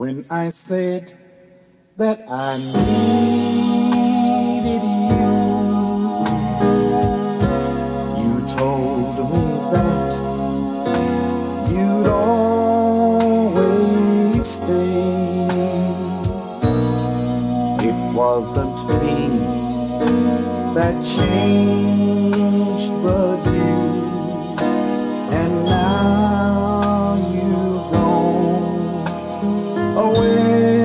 When I said that I needed you, you told me that you'd always stay. It wasn't me that changed, but you. And now you've gone away.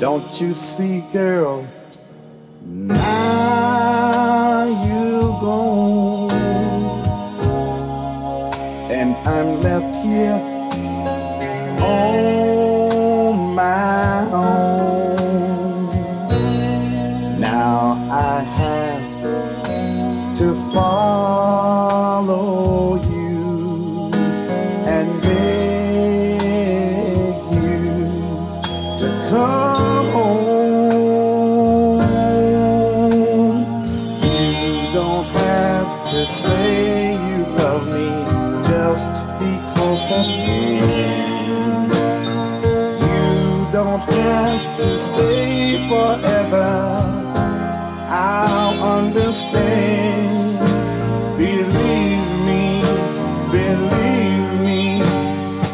Don't you see, girl, now you're gone, and I'm left here on my own. Now I have to follow you and beg you to come. Say you love me just because I can. You don't have to stay forever, I'll understand. Believe me,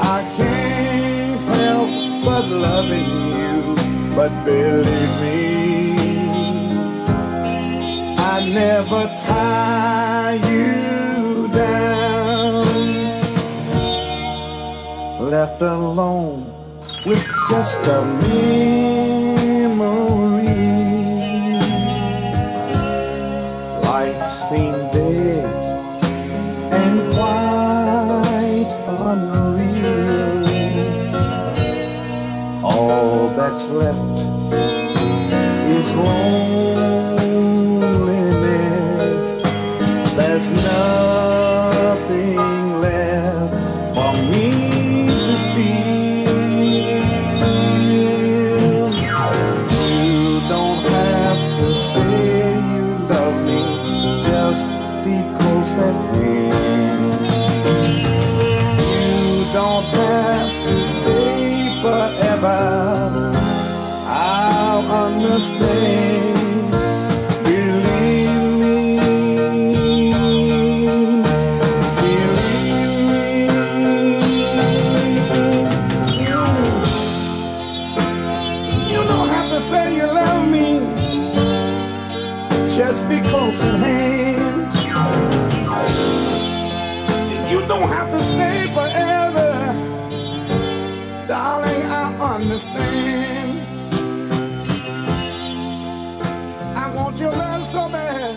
I can't help but loving you. But believe me, I never tie you down. Left alone with just a memory, life seemed dead and quite unreal. All that's left is lonely. There's nothing left for me to feel. You don't have to say you love me just because at hand. You don't have to stay forever, I'll understand. Say you love me just be close at hand. You don't have to stay forever, darling, I understand. I want your love so bad,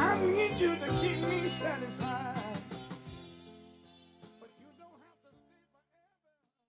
I need you to keep me satisfied.